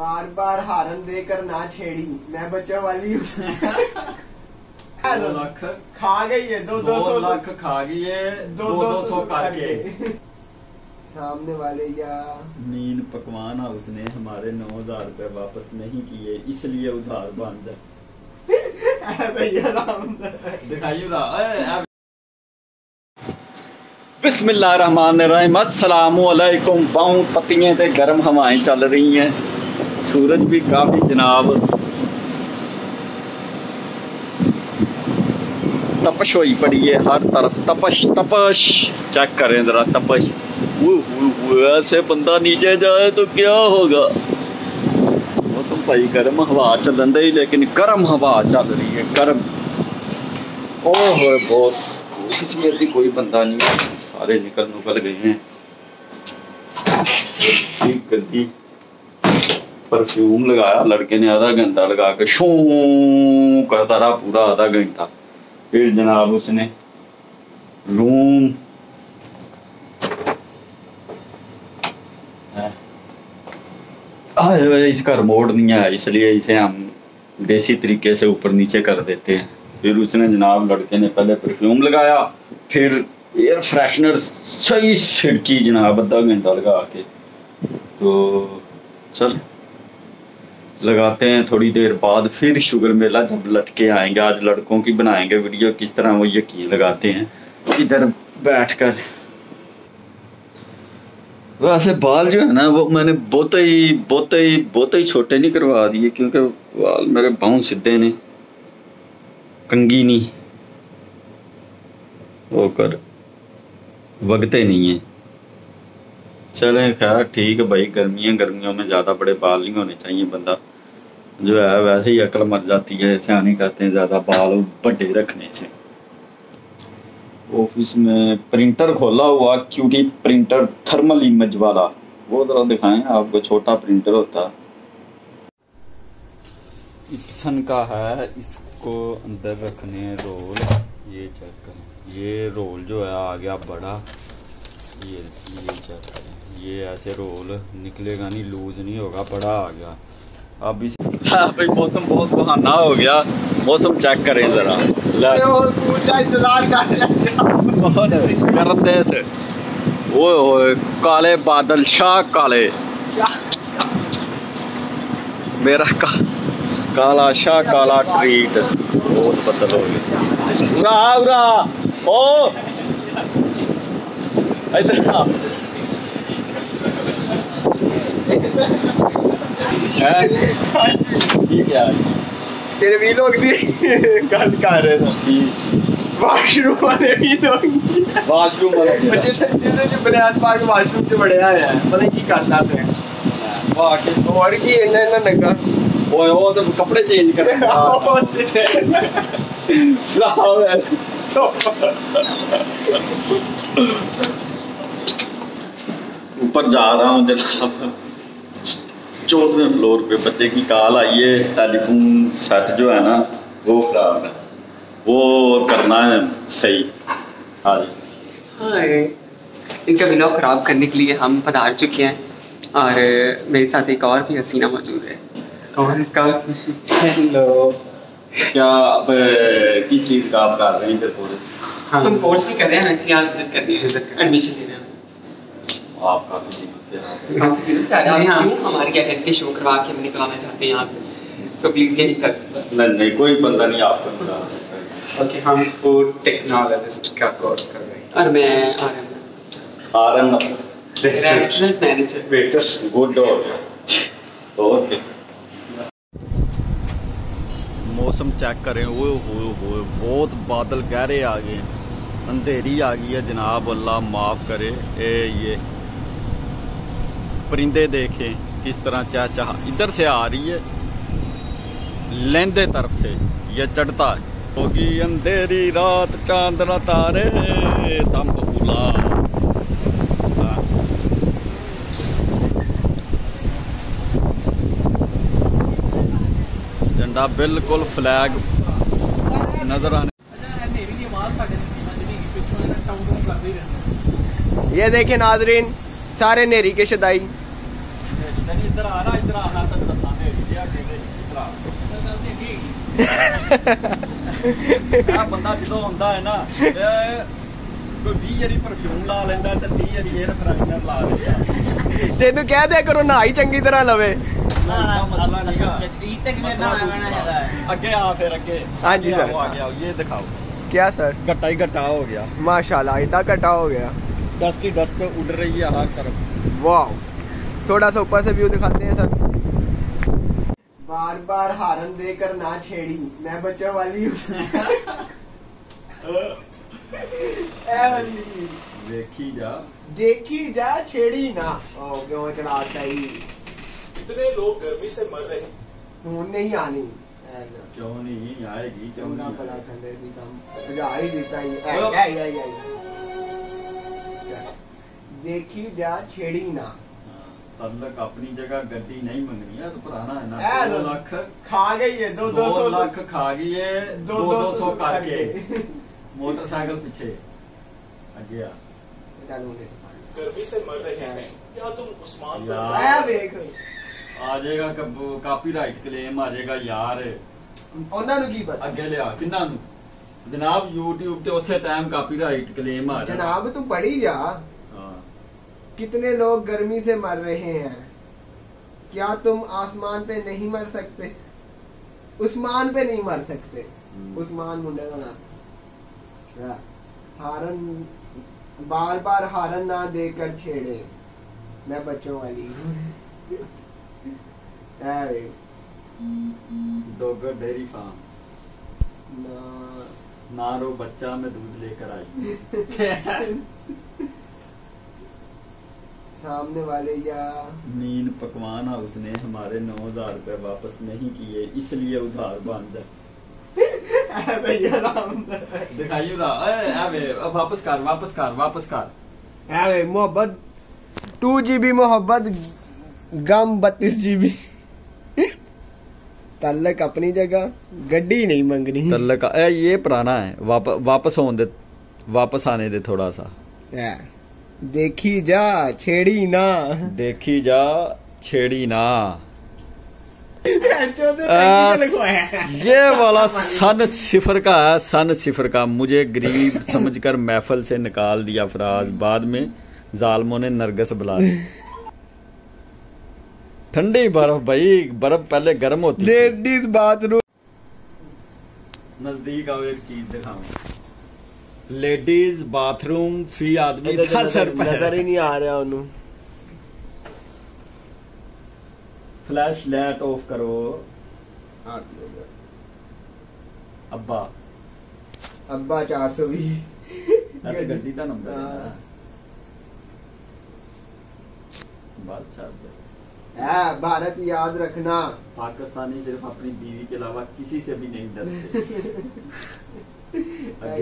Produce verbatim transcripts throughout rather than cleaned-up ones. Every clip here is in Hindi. बार बार हारन देकर ना छेड़ी, मैं बच्चों वाली हूँ। दो लाख खा गई है, दो दो, दो लाख खा गई है, दो दो सौ करके। सामने वाले या मीन पकवान हाउस ने हमारे नौ हजार रूपए वापस नहीं किए, इसलिए उधार बंद है। दिखाइए ना। बिस्मिल्लाहिर्रहमानिर्रहीम, अस्सलामुअलैकुम। पाँव पत्तियाँ ते गर्म हवाएं चल रही हैं, सूरज भी काफ़ी जनाब तपश हुई पड़ी है, हर तरफ तपश तपश। चेक करें ज़रा तपश। वो ऐसे बंदा नीचे जाए तो क्या होगा। मौसम भाई गर्म हवा चलन दे, लेकिन गर्म हवा चल रही है गर्म। ओह बहुत इसमें भी कोई बंदा नहीं है, सारे निकल निकल गए हैं। गंदी परफ्यूम लगाया लड़के ने, आधा घंटा लगा के शू करता रहा पूरा आधा घंटा। फिर जनाब उसने लूम इसका रिमोट नहीं है, इसलिए इसे हम देसी तरीके से ऊपर नीचे कर देते हैं। फिर उसने जनाब लड़के ने पहले परफ्यूम लगाया, फिर एयर फ्रेशनर सही छिड़की जनाब आधा घंटा लगा के। तो चल लगाते हैं थोड़ी देर बाद, फिर शुगर मेला जब लटके आएंगे। आज लड़कों की बनाएंगे वीडियो किस तरह वो यकीन लगाते हैं इधर बैठकर। वैसे बाल जो है ना वो मैंने बहुत ही बहुत ही बहुत ही छोटे नहीं करवा दिए, क्योंकि बाल मेरे बाउं सीधे ने कंगी नहीं होकर वगते नहीं है। चलें खैर ठीक है भाई, गर्मियाँ गर्मियों में ज़्यादा बड़े बाल नहीं होने चाहिए, बंदा जो है वैसे ही अकल मर जाती है। सियाने कहते हैं ज़्यादा बाल बड़े रखने से। ऑफिस में प्रिंटर खोला हुआ, क्यूटी प्रिंटर थर्मल इमेज वाला, वो ज़रा दिखाएं आपको। छोटा प्रिंटर होता है, इप्सन का है, इसको अंदर रखने रोल। ये चेक करें, ये रोल जो है आ गया बड़ा। ये ये चेक करें, ये ऐसे रोल निकलेगा नहीं, लूज नहीं होगा, बड़ा आ गया। अब इस भाई मौसम बहुत सुहाना हो गया, मौसम चेक करें ज़रा। इंतजार ओए ओए काले बादल शाह काले, मेरा का काला शाह काला ट्रीट। बहुत बदल हो गया। उरा ओ इधर आ। तेरे भी लोग भी गल कर रहे थे, वाशरूम वाले भी लोग, वाशरूम वाले जिसे बुनियाद पार्क वाशरूम से बड़े आए हैं, पता नहीं की करना थे और की इन्हें ना नगा। ओए वो तो कपड़े चेंज कर रहा है। ऊपर जा रहा हूँ जनाब, चौदहवें फ्लोर पे बच्चे की कॉल आई है। टेलीफोन सेट जो है ना वो खराब है, वो करना है सही। हाँ इनका ब्लॉग खराब करने के लिए हम पधार चुके हैं, और मेरे साथ एक और भी हसीना मौजूद है। कौन का हेलो क्या आप किस चीज़ का आप कर रहे हैं? Intercourse. हाँ हम कोर्स भी कर रहे हैं, ऐसे आप कर रहे हैं, एडमिशन ले रहे हैं। आप काफ़ी दिनों से काफ़ी दिनों से आ रहे हैं, हमारे क्या कहते शो करवा के हम निकलवाना चाहते हैं यहाँ से, सो प्लीज़ यही कर। नहीं नहीं कोई बंदा नहीं आपको निकलवा सकता। ओके हम को टेक्नोलॉजिस्ट का कोर्स कर रहे हैं, और मैं R M R M restaurant manager waiter good dog. Okay मौसम चेक करें। वो हो हो बहुत बादल गहरे आ गए, अंधेरी आ गई है जनाब, अल्लाह माफ़ करे। ए ये परिंदे देखें किस तरह चहचहा, इधर से आ रही है लेंदे तरफ से, ये चढ़ता है। होगी अंधेरी रात चांदना तारे तम बहूला। झंडा बिल्कुल फ्लैग नजर आने। ये देखें नाजरीन सारे नेरी के शदाई। बंदा जो होंदा है ना परफ्यूम ला लेंदा ते तीस वारी एयर फ्रेशनर ला लेंदा। तेनू कह दिया करो नहाई चंगी तरह लवे। अगे आ फिर अगे। हाँ जी सर आ गया, ये दिखाओ क्या सर? घटा ही घटा हो गया माशाल्लाह, इतना घटा हो गया, डस्ट ही डस्ट उड़ रही है हर तरफ। वाह, थोड़ा सा ऊपर से व्यू दिखाते हैं सर। बार बार हारन देकर ना छेड़ी, मैं बच्चों वाली हूँ। देखी जा देखी जा छेड़ी ना। ओ क्यों चलाता ही, कितने लोग गर्मी से मर रहे हैं। ऊन नहीं आनी, क्यों नहीं आएगी, क्यों ना पला ठंडे सी कम तुझे आ ही देता ही। आई आई आई देखी जा छेड़ी ना, तल्लक अपनी जगह गड्डी नहीं मंगनी है तो पुराना है ना। दो लाख खा गई है, दो दो सौ लाख खा गई है, दो दो सौ करके मोटरसाइकिल पीछे आगे। गर्मी से मर रहे हैं क्या तुम उस्मान बन? आ जाएगा कॉपीराइट क्लेम आ जाएगा यार, उन्हां नूं की पता अगे लिया किन्हां नूं। जनाब यूट्यूब ते उसे टाइम कॉपीराइट क्लेम आ जाएगा। जनाब तू पढ़ी जा, कितने लोग गर्मी से मर रहे हैं, क्या तुम आसमान पे नहीं मर सकते, उस्मान पे नहीं मर सकते। उस्मान मुंडे का नाम। हारन बार बार हारन ना देकर छेड़े, मैं बच्चों वाली हूँ। डोगर डेयरी फार्म ना ना रो बच्चा मैं दूध लेकर आई। सामने वाले या मीन पकवान हाउस ने हमारे नौ हजार रूपए वापस नहीं किए इसलिए उधार बंद है। दिखाइयो ना, अब वापस कर वापस कर वापस कर। मोहब्बत टू जी बी मोहब्बत गम बत्तीस जी बी। तल्लक अपनी जगह गड्डी नहीं मंगनी। तल्लक ए ये पुराना है, वाप, वापस होने दे, वापस आने दे थोड़ा सा। देखी जा छेड़ी ना, देखी जा छेड़ी ना। आ, ये वाला सन सिफर का सन सिफर का मुझे गरीब समझकर महफल से निकाल दिया फराज, बाद में जालमों ने नरगस बुला दी। ठंडी बर्फ भाई, बर्फ पहले गर्म होती। लेडीज बाथरूम नजदीक आओ, एक चीज दिखाऊं। लेडीज बाथरूम फी आदमी नजर ही नहीं आ रहा उन्हें। फ्लैश लाइट ऑफ करो अब्बा। अब्बा चार सौ भी गड्डी का नंबर बात चार। भारत याद रखना, पाकिस्तानी सिर्फ अपनी बीवी के अलावा किसी से भी नहीं डरते।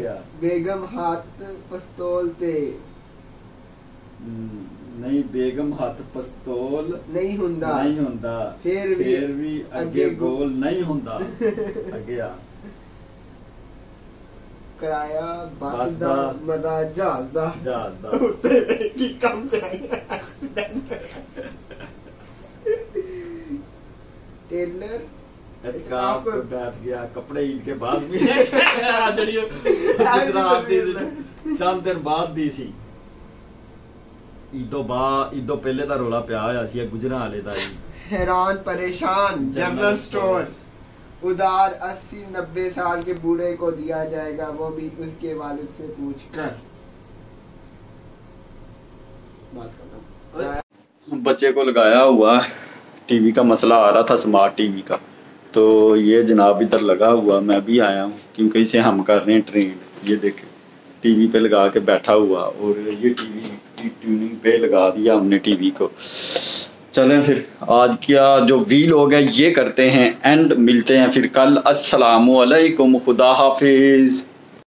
बेगम हाथ पस्तोलते नहीं, बेगम हाथ पस्तोल नहीं हुंदा, नहीं हुंदा फिर भी, फिर भी अगे गोल नहीं हुंदा। अगे आ किराया बस दा मजा जहाज दा जहाज दा उते की कम जाए। टेलर को बैठ गया कपड़े ईद के बाद भी चंद दिन बाद दी सी। ईदों बाद ईदों पहले का रोला पिया होया गुजरां वाले का। हैरान परेशान जनरल स्टोर, उधार अस्सी नब्बे साल के बूढ़े को दिया जाएगा वो भी उसके वालिद से पूछकर। बच्चे को लगाया हुआ टीवी का मसला आ रहा था, स्मार्ट टीवी का, तो ये जनाब इधर लगा हुआ, मैं भी आया हूँ क्योंकि इसे हम कर रहे हैं ट्रेन। ये देखें टीवी पे लगा के बैठा हुआ, और ये टीवी ट्यूनिंग पे लगा दिया हमने टीवी को। चलें फिर आज क्या जो वी लोग हैं ये करते हैं एंड, मिलते हैं फिर कल। अस्सलामु अलैकुम, खुदा हाफिज़।